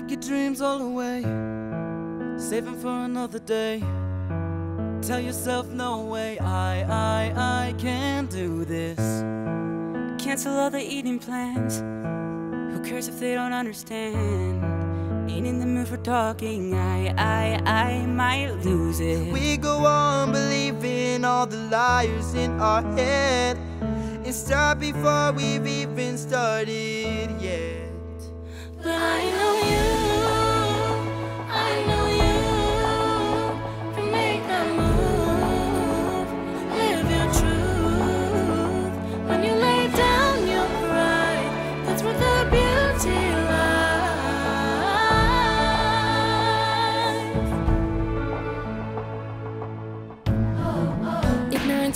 pack your dreams all away, save them for another day. Tell yourself no way, I can do this. Cancel all the eating plans, who cares if they don't understand? Ain't in the mood for talking, I might lose it. We go on believing all the liars in our head, and start before we've even started yet. But I know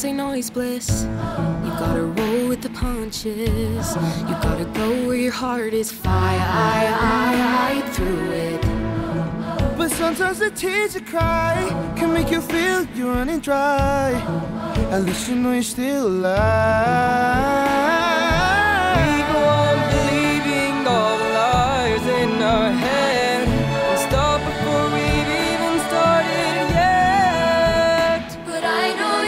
ain't always bliss. You gotta roll with the punches. You gotta go where your heart is. Fire, I through it. But sometimes the tears you cry can make you feel you're running dry. At least you know you're still alive. We go on believing all the lies in our head. We'll stop before we've even started yet. But I know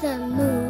the moon.